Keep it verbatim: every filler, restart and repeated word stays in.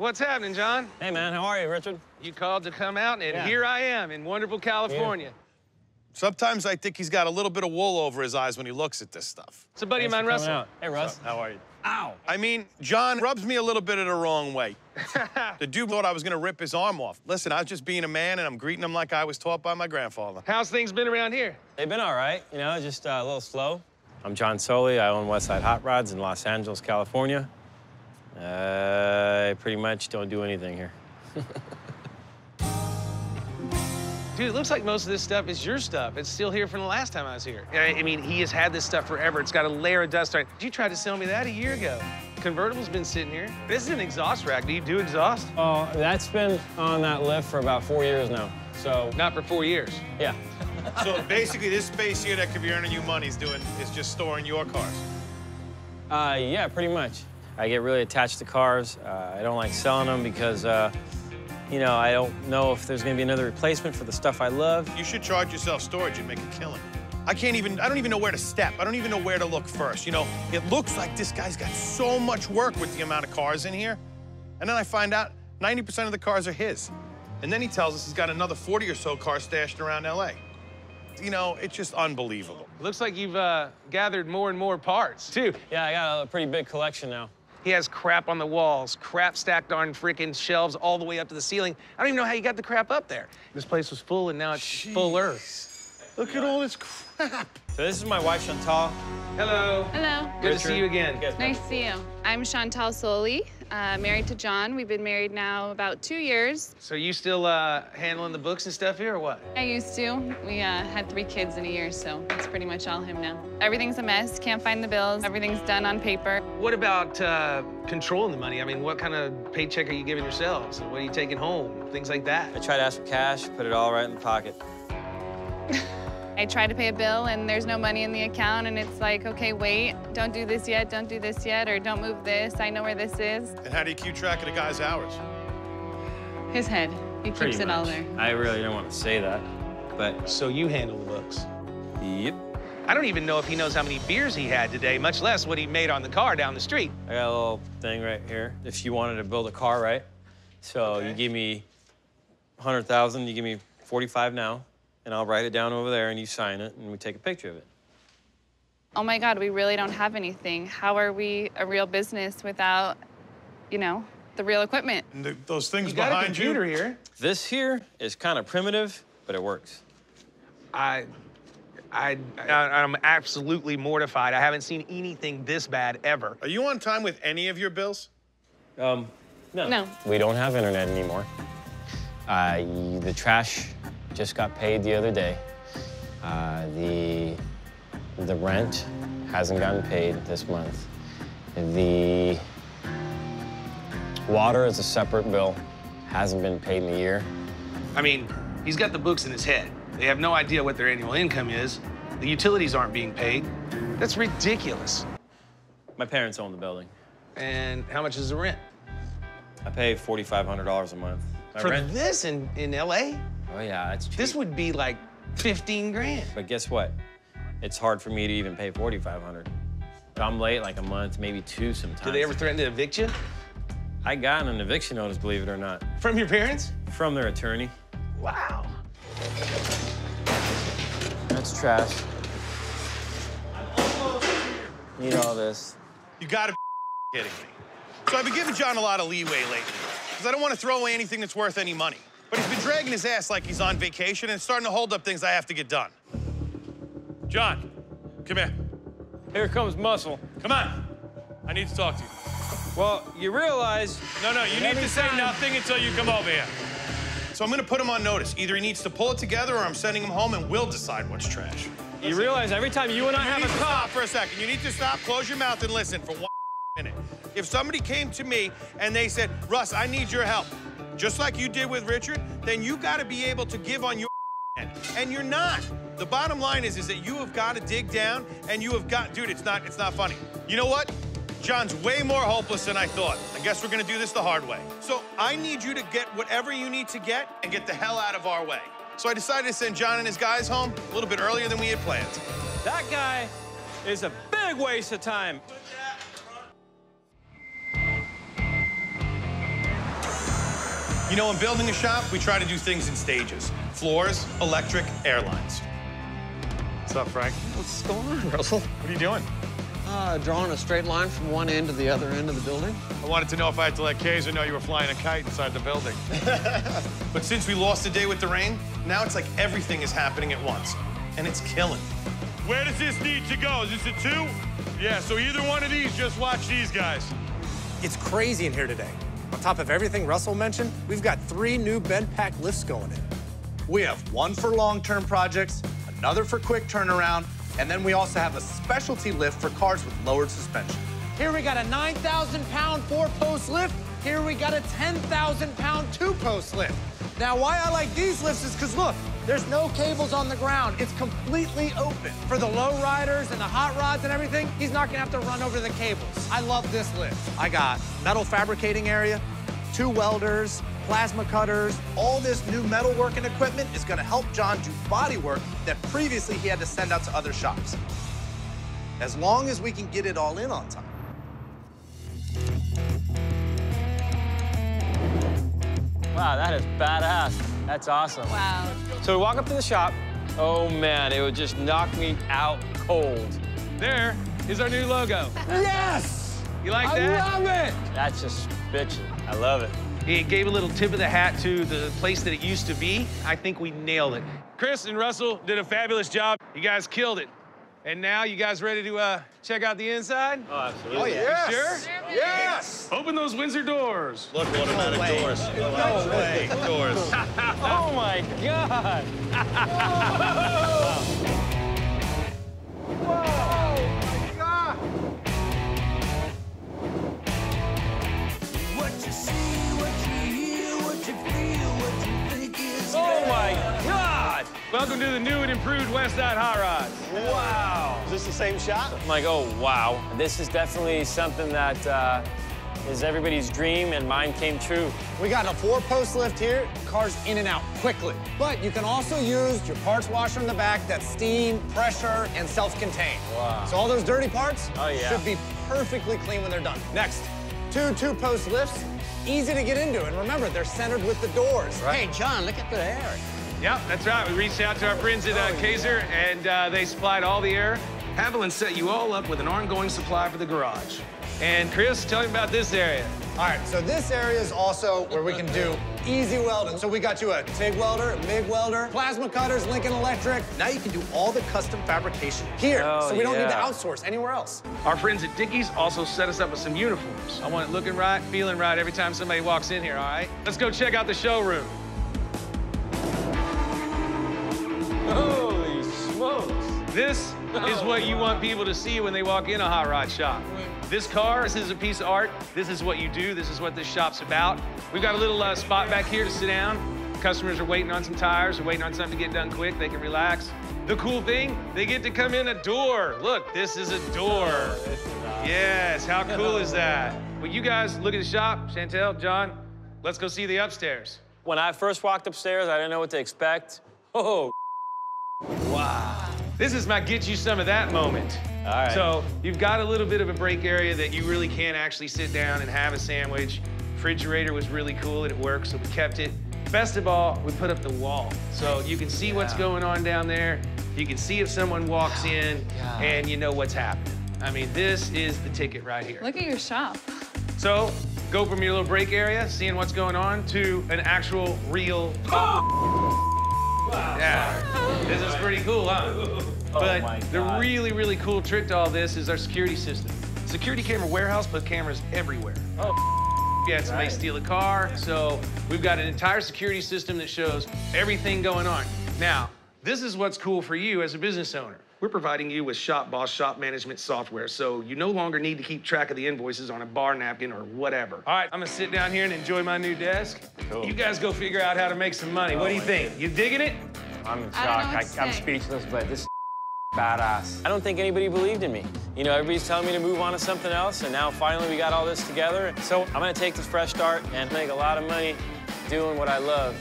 What's happening, John? Hey, man, how are you, Richard? You called to come out, and yeah. here I am in wonderful California. Yeah. Sometimes I think he's got a little bit of wool over his eyes when he looks at this stuff. It's a buddy Thanks of mine, Russell. Out. Hey, Russ. How are you? Ow. I mean, John rubs me a little bit of the wrong way. The dude thought I was going to rip his arm off. Listen, I was just being a man, and I'm greeting him like I was taught by my grandfather. How's things been around here? They've been all right. You know, just uh, a little slow. I'm John Soli. I own Westside Hot Rods in Los Angeles, California. Uh, I pretty much don't do anything here. Dude, it looks like most of this stuff is your stuff. It's still here from the last time I was here. I mean, he has had this stuff forever. It's got a layer of dust on it. You tried to sell me that a year ago. Convertible's been sitting here. This is an exhaust rack. Do you do exhaust? Oh, that's been on that lift for about four years now, so. Not for four years? Yeah. So basically, this space here that could be earning you money is doing, is just storing your cars? Uh, yeah, pretty much. I get really attached to cars. Uh, I don't like selling them because, uh, you know, I don't know if there's gonna be another replacement for the stuff I love. You should charge yourself storage and make a killing. I can't even, I don't even know where to step. I don't even know where to look first. You know, it looks like this guy's got so much work with the amount of cars in here. And then I find out ninety percent of the cars are his. And then he tells us he's got another forty or so cars stashed around L A. You know, it's just unbelievable. Looks like you've uh, gathered more and more parts, too. Yeah, I got a pretty big collection now. He has crap on the walls, crap stacked on freaking shelves all the way up to the ceiling. I don't even know how you got the crap up there. This place was full, and now it's Jeez. fuller. Look at all this crap. So this is my wife, Chantal. Hello. Hello. Good Richard. to see you again. Nice to see you. I'm Chantal Soli, uh, married to John. We've been married now about two years. So you still uh, handling the books and stuff here, or what? I used to. We uh, had three kids in a year, so it's pretty much all him now. Everything's a mess. Can't find the bills. Everything's done on paper. What about uh, controlling the money? I mean, what kind of paycheck are you giving yourselves? What are you taking home? Things like that. I try to ask for cash, put it all right in the pocket. I try to pay a bill, and there's no money in the account, and it's like, okay, wait, don't do this yet, don't do this yet, or don't move this, I know where this is. And how do you keep track of the guy's hours? His head. He keeps it all there. I really don't want to say that, but... So you handle the books? Yep. I don't even know if he knows how many beers he had today, much less what he made on the car down the street. I got a little thing right here. If you wanted to build a car, right? So okay. you give me one hundred thousand, you give me forty-five now. And I'll write it down over there, and you sign it, and we take a picture of it. Oh, my God, we really don't have anything. How are we a real business without, you know, the real equipment? And the, those things you behind got a computer you. Here. This here is kind of primitive, but it works. I, I, I, I'm absolutely mortified. I haven't seen anything this bad ever. Are you on time with any of your bills? Um, no. No. We don't have internet anymore. Uh, the trash... just got paid the other day. Uh, the, the rent hasn't gotten paid this month. The water is a separate bill, hasn't been paid in a year. I mean, he's got the books in his head. They have no idea what their annual income is. The utilities aren't being paid. That's ridiculous. My parents own the building. And how much is the rent? I pay forty-five hundred dollars a month. My For rent? this in, in L A? Oh, yeah, it's cheap. This would be like fifteen grand. But guess what? It's hard for me to even pay forty-five hundred dollars. I'm late like a month, maybe two sometimes. Do they ever threaten to evict you? I got an eviction notice, believe it or not. From your parents? From their attorney. Wow. That's trash. I'm almost here. Need all this. You gotta be kidding me. So I've been giving John a lot of leeway lately, because I don't want to throw away anything that's worth any money. But he's been dragging his ass like he's on vacation and starting to hold up things I have to get done. John, come here. Here comes Muscle. Come on. I need to talk to you. Well, you realize... No, no, you need to say nothing until you come over here. So I'm going to put him on notice. Either he needs to pull it together or I'm sending him home and we'll decide what's trash. You listen. Realize every time you and I you have a cop... for a second. You need to stop, close your mouth, and listen for one minute. If somebody came to me and they said, Russ, I need your help, just like you did with Richard, then you gotta be able to give on your end. And you're not. The bottom line is, is that you have gotta dig down and you have got, dude, it's not, it's not funny. You know what? John's way more hopeless than I thought. I guess we're gonna do this the hard way. So I need you to get whatever you need to get and get the hell out of our way. So I decided to send John and his guys home a little bit earlier than we had planned. That guy is a big waste of time. You know, in building a shop, we try to do things in stages. Floors, electric, airlines. What's up, Frank? What's going on, Russell? What are you doing? Uh, drawing a straight line from one end to the other end of the building. I wanted to know if I had to let Kayser know you were flying a kite inside the building. But since we lost a day with the rain, now it's like everything is happening at once, and it's killing. Where does this need to go? Is this a two? Yeah, so either one of these, just watch these guys. It's crazy in here today. On top of everything Russell mentioned, we've got three new Bend Pack lifts going in. We have one for long-term projects, another for quick turnaround, and then we also have a specialty lift for cars with lowered suspension. Here we got a nine thousand pound four-post lift. Here we got a ten thousand pound two-post lift. Now, why I like these lifts is because, look, there's no cables on the ground. It's completely open. For the low riders and the hot rods and everything, he's not gonna have to run over the cables. I love this lift. I got metal fabricating area, two welders, plasma cutters. All this new metal work and equipment is gonna help John do body work that previously he had to send out to other shops. As long as we can get it all in on time. Wow, that is badass. That's awesome. Wow. So we walk up to the shop. Oh, man, it would just knock me out cold. There is our new logo. Yes! You like that? I love it! That's just bitchin'. I love it. It gave a little tip of the hat to the place that it used to be. I think we nailed it. Chris and Russell did a fabulous job. You guys killed it. And now you guys ready to uh, check out the inside? Oh, absolutely. Oh, yes. You sure? Yes. Yes. Open those Windsor doors. Look, automatic no doors. No, no way. way. Doors. Oh, my God. Whoa. Whoa. Oh, my God. What you see? Oh my God! Welcome to the new and improved Westside Hot Rods. Wow! Is this the same shop? I'm like, oh wow! This is definitely something that uh, is everybody's dream, and mine came true. We got a four-post lift here, cars in and out quickly. But you can also use your parts washer in the back that's steam, pressure, and self-contained. Wow! So all those dirty parts oh, yeah. should be perfectly clean when they're done. Next, two two-post lifts. Easy to get into, and remember, they're centered with the doors. Right. Hey, John, look at the air. Yep, that's right. We reached out to our friends at uh, Kayser, and uh, they supplied all the air. Haviland set you all up with an ongoing supply for the garage. And Chris, tell him about this area. All right, so this area is also where we can do easy welding. So we got you a TIG welder, MIG welder, plasma cutters, Lincoln Electric. Now you can do all the custom fabrication here, oh, so we don't yeah. need to outsource anywhere else. Our friends at Dickie's also set us up with some uniforms. I want it looking right, feeling right every time somebody walks in here, all right? Let's go check out the showroom. Holy smokes. This is what you want people to see when they walk in a hot rod shop. This car, this is a piece of art. This is what you do. This is what this shop's about. We've got a little uh, spot back here to sit down. Customers are waiting on some tires. They're waiting on something to get done quick. They can relax. The cool thing, they get to come in a door. Look, this is a door. Oh, this is awesome. Yes, how cool is that? Well, you guys look at the shop. Chantal, John, let's go see the upstairs. When I first walked upstairs, I didn't know what to expect. Oh, wow. This is my get you some of that moment. All right. So you've got a little bit of a break area that you really can't actually sit down and have a sandwich. Refrigerator was really cool and it worked, so we kept it. Best of all, we put up the wall. So you can see yeah. what's going on down there. You can see if someone walks in yeah. and you know what's happening. I mean, this is the ticket right here. Look at your shop. So go from your little break area, seeing what's going on, to an actual real oh. Wow. Yeah. This is pretty cool, huh? But oh the really, really cool trick to all this is our security system. Security camera warehouse, but cameras everywhere. Oh, yeah, somebody right. steal a car. So we've got an entire security system that shows everything going on. Now, this is what's cool for you as a business owner. We're providing you with Shop Boss shop management software, so you no longer need to keep track of the invoices on a bar napkin or whatever. All right, I'm gonna sit down here and enjoy my new desk. Cool. You guys go figure out how to make some money. Oh, what do you think? God. You digging it? I'm in shock. I I, I'm speechless, but this. Badass. I don't think anybody believed in me. You know, everybody's telling me to move on to something else, and now finally we got all this together. So I'm gonna take this fresh start and make a lot of money doing what I love.